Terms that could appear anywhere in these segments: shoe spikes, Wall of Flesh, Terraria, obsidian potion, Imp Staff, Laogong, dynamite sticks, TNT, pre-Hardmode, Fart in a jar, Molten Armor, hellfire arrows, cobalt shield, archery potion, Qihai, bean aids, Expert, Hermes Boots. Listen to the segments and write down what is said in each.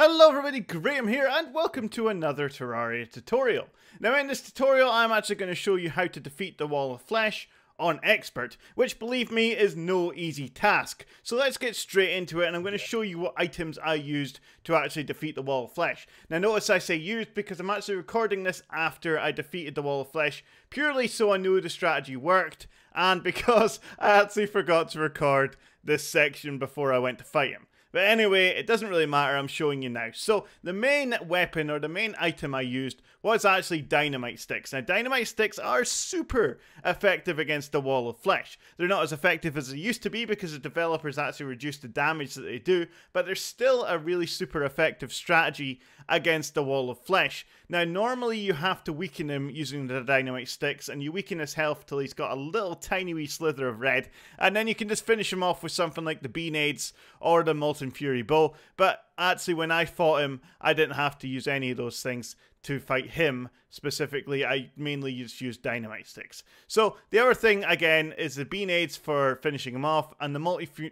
Hello everybody, Graham here and welcome to another Terraria tutorial. Now in this tutorial I'm actually going to show you how to defeat the Wall of Flesh on Expert, which believe me is no easy task. So let's get straight into it and I'm going to show you what items I used to actually defeat the Wall of Flesh. Now notice I say used because I'm actually recording this after I defeated the Wall of Flesh, purely so I knew the strategy worked and because I actually forgot to record this section before I went to fight him. But anyway, it doesn't really matter, I'm showing you now. So the main weapon or the main item I used was actually dynamite sticks. Now dynamite sticks are super effective against the Wall of Flesh. They're not as effective as they used to be because the developers actually reduced the damage that they do, but they're still a really super effective strategy against the Wall of Flesh. Now normally you have to weaken him using the dynamite sticks and you weaken his health till he's got a little tiny wee slither of red and then you can just finish him off with something like the bean aids or the Molten Fury Bull, but actually when I fought him I didn't have to use any of those things to fight him specifically. I mainly just used dynamite sticks. So the other thing again is the bean aids for finishing him off and the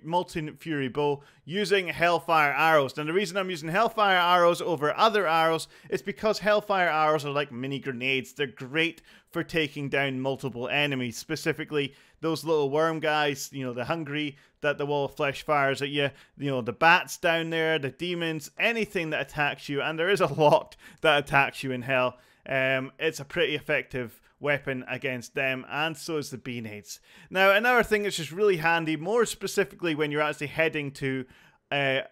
Molten Fury Bow using hellfire arrows. Now the reason I'm using hellfire arrows over other arrows is because hellfire arrows are like mini grenades. They're great for taking down multiple enemies, specifically those little worm guys, you know, the hungry that the Wall of Flesh fires at you, you know, the bats down there, the demons, anything that attacks you, and there is a lot that attacks you in hell. It's a pretty effective weapon against them, and so is the bean aids. Now another thing that's just really handy, more specifically when you're actually heading to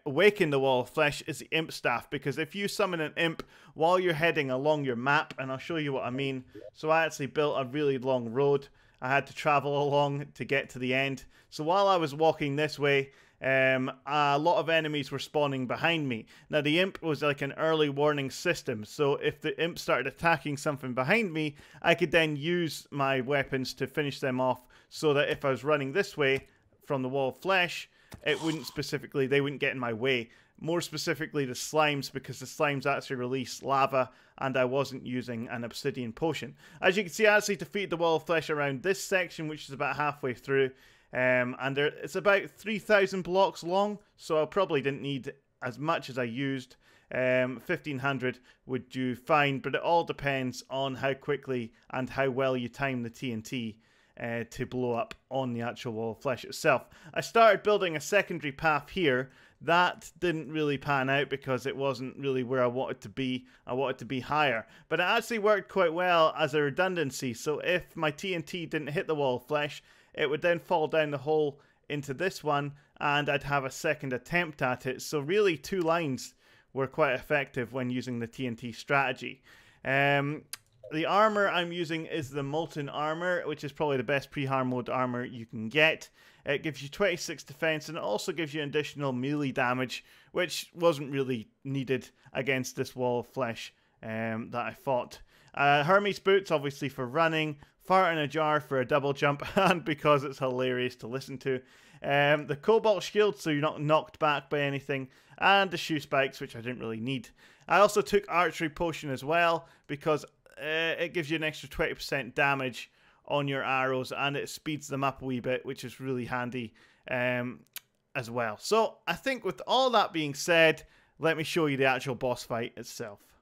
awaken the Wall of Flesh, is the Imp Staff, because if you summon an imp while you're heading along your map, and I'll show you what I mean. So I actually built a really long road I had to travel along to get to the end. So while I was walking this way, a lot of enemies were spawning behind me. Now the imp was like an early warning system, so if the imp started attacking something behind me, I could then use my weapons to finish them off, so that if I was running this way from the Wall of Flesh, it wouldn't specifically, they wouldn't get in my way. More specifically the slimes, because the slimes actually release lava and I wasn't using an obsidian potion. As you can see, I actually defeated the Wall of Flesh around this section, which is about halfway through, and it's about 3,000 blocks long, so I probably didn't need as much as I used. 1,500 would do fine, but it all depends on how quickly and how well you time the TNT to blow up on the actual Wall of Flesh itself. I started building a secondary path here. That didn't really pan out because it wasn't really where I wanted to be. I wanted to be higher, but it actually worked quite well as a redundancy. So if my TNT didn't hit the Wall of Flesh, it would then fall down the hole into this one and I'd have a second attempt at it. So really two lines were quite effective when using the TNT strategy. The armor I'm using is the Molten Armor, which is probably the best pre-Hardmode armor you can get. It gives you 26 defense and it also gives you additional melee damage, which wasn't really needed against this Wall of Flesh that I fought. Hermes Boots, obviously, for running. Fart in a Jar for a double jump and because it's hilarious to listen to. The cobalt shield, so you're not knocked back by anything. And the shoe spikes, which I didn't really need. I also took archery potion as well because it gives you an extra 20% damage on your arrows and it speeds them up a wee bit, which is really handy as well. So I think with all that being said, let me show you the actual boss fight itself.